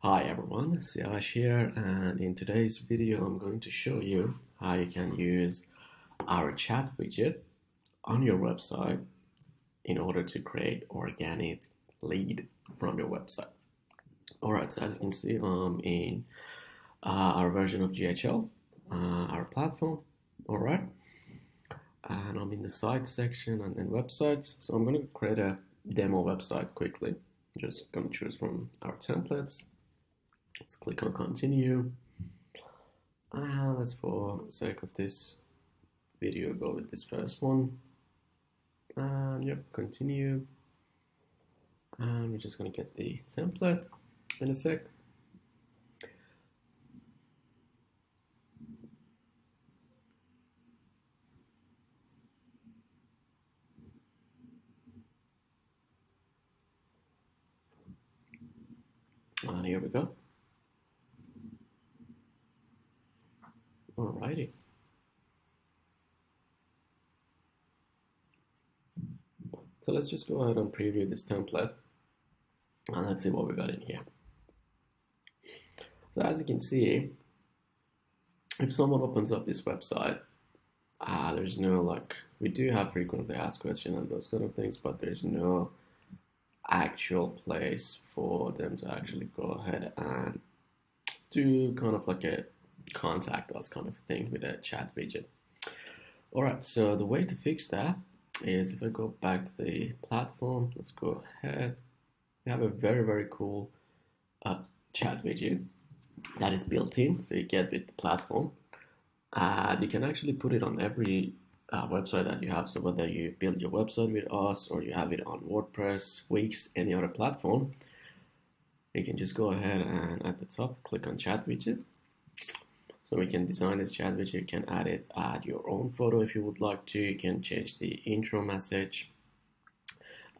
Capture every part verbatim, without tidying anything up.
Hi everyone, Siavash here, and in today's video I'm going to show you how you can use our chat widget on your website in order to create organic lead from your website. Alright, so as you can see I'm in uh, our version of G H L, uh, our platform, alright, and I'm in the site section and then websites, so I'm going to create a demo website quickly. Just going to choose from our templates. Let's click on continue. Uh, let's, for the sake of this video, go with this first one. And yep, continue. And we're just going to get the template in a sec. And here we go. Alrighty. So let's just go ahead and preview this template and let's see what we got in here. So as you can see, if someone opens up this website, ah, there's no, like, we do have frequently asked questions and those kind of things, but there's no actual place for them to actually go ahead and do kind of like a contact us kind of thing with a chat widget. Alright, so the way to fix that is if I go back to the platform, let's go ahead. We have a very, very cool uh, chat widget that is built in, so you get with the platform. And you can actually put it on every Uh, website that you have, so whether you build your website with us or you have it on WordPress, Wix, any other platform, you can just go ahead and at the top click on chat widget. So we can design this chat widget, you can add it, add your own photo if you would like to, you can change the intro message.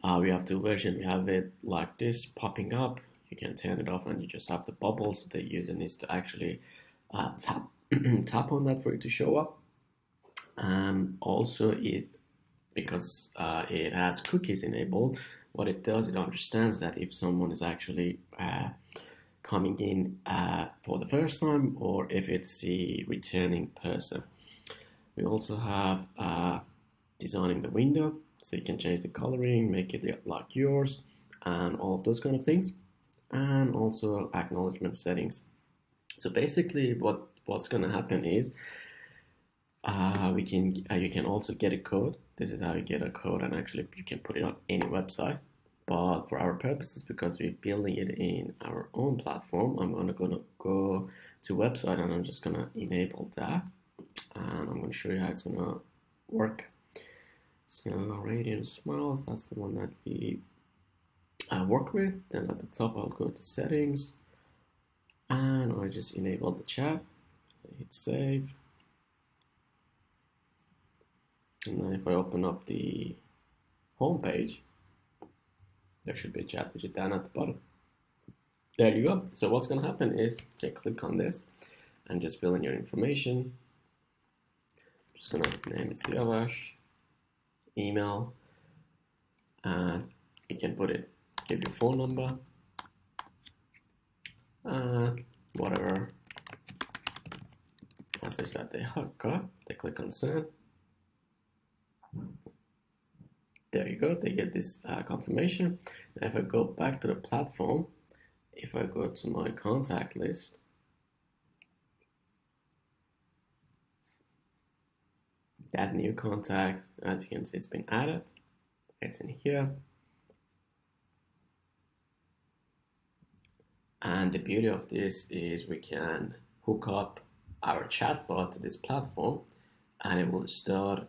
Uh, we have two versions, we have it like this popping up, you can turn it off and you just have the bubbles, so the user needs to actually uh, tap, tap on that for it to show up. Um, also, it because uh, it has cookies enabled, what it does, it understands that if someone is actually uh, coming in uh, for the first time or if it's a returning person. We also have uh, designing the window, so you can change the coloring, make it like yours and all of those kind of things, and also acknowledgement settings. So basically what what's going to happen is Uh, we can. Uh, you can also get a code. This is how you get a code, and actually you can put it on any website. But for our purposes, because we're building it in our own platform, I'm gonna, gonna go to website, and I'm just gonna enable that, and I'm gonna show you how it's gonna work. So Radiant Smiles, that's the one that we uh, work with. Then at the top, I'll go to settings, and I just enable the chat. Hit save. And then if I open up the home page, there should be a chat widget down at the bottom. There you go. So what's going to happen is just click on this and just fill in your information. I'm just going to name it Siavash, email, and you can put it, give your phone number, and whatever message that they have got. They click on send. There you go, they get this uh, confirmation. Now if I go back to the platform, if I go to my contact list, that new contact, as you can see, it's been added, it's in here. And the beauty of this is we can hook up our chatbot to this platform and it will start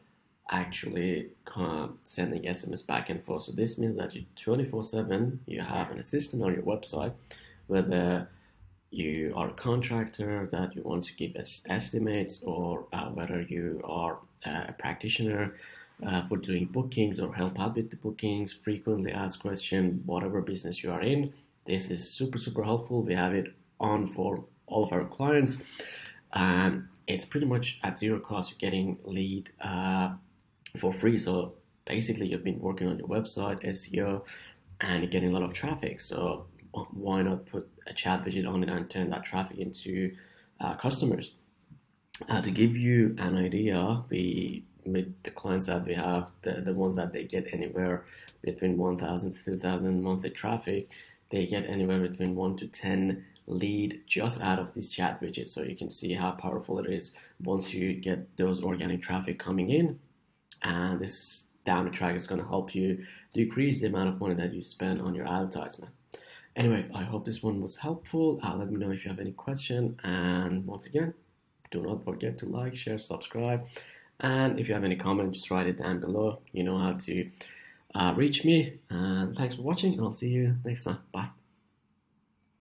actually uh, sending S M S back and forth. So this means that you twenty-four seven you have an assistant on your website, whether you are a contractor that you want to give us estimates, or uh, whether you are a practitioner uh, for doing bookings or help out with the bookings, frequently asked question, whatever business you are in. This is super super helpful. We have it on for all of our clients and it's pretty much at zero cost. You're getting lead uh, for free. So basically you've been working on your website, S E O, and you're getting a lot of traffic. So why not put a chat widget on it and turn that traffic into uh, customers? Uh, to give you an idea, we with the clients that we have, the, the ones that they get anywhere between one thousand to two thousand monthly traffic, they get anywhere between one to ten lead just out of this chat widget. So you can see how powerful it is once you get those organic traffic coming in. And this down the track is going to help you decrease the amount of money that you spend on your advertisement. Anyway, I hope this one was helpful. Uh, let me know if you have any question. And once again, do not forget to like, share, subscribe. And if you have any comment, just write it down below. You know how to uh, reach me. And thanks for watching, and I'll see you next time. Bye.